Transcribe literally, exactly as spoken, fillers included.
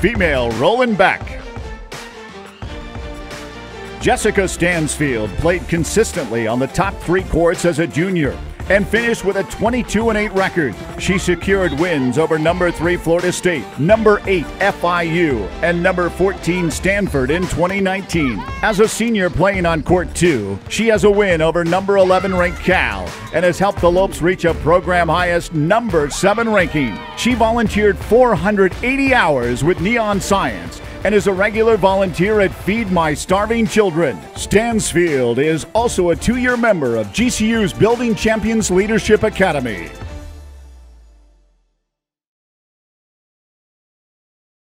Female, Roland Beck. Jessica Stansfield played consistently on the top three courts as a junior and finished with a twenty-two and eight record. She secured wins over number three Florida State, number eight F I U, and number fourteen Stanford in twenty nineteen. As a senior playing on court two, she has a win over number eleven ranked Cal and has helped the Lopes reach a program highest number seven ranking. She volunteered four hundred eighty hours with NEON Science and is a regular volunteer at Feed My Starving Children. Stansfield is also a two-year member of G C U's Building Champions Leadership Academy.